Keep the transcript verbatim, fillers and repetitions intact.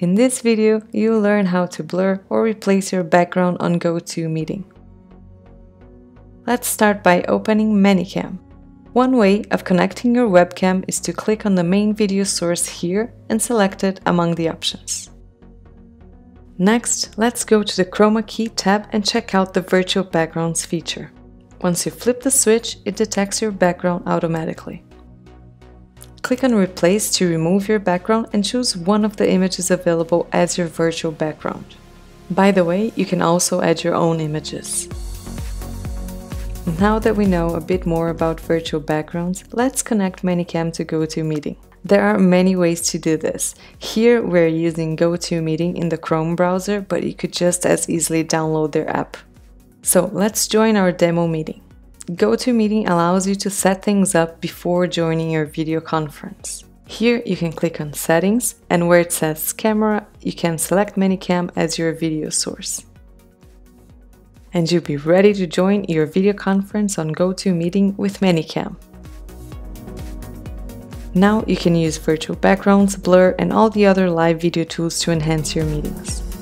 In this video, you'll learn how to blur or replace your background on GoToMeeting. Let's start by opening ManyCam. One way of connecting your webcam is to click on the main video source here and select it among the options. Next, let's go to the Chroma Key tab and check out the Virtual Backgrounds feature. Once you flip the switch, it detects your background automatically. Click on Replace to remove your background and choose one of the images available as your virtual background. By the way, you can also add your own images. Now that we know a bit more about virtual backgrounds, let's connect ManyCam to GoToMeeting. There are many ways to do this. Here we're using GoToMeeting in the Chrome browser, but you could just as easily download their app. So let's join our demo meeting. GoToMeeting allows you to set things up before joining your video conference. Here you can click on Settings, and where it says Camera, you can select ManyCam as your video source. And you'll be ready to join your video conference on GoToMeeting with ManyCam. Now you can use virtual backgrounds, blur, and all the other live video tools to enhance your meetings.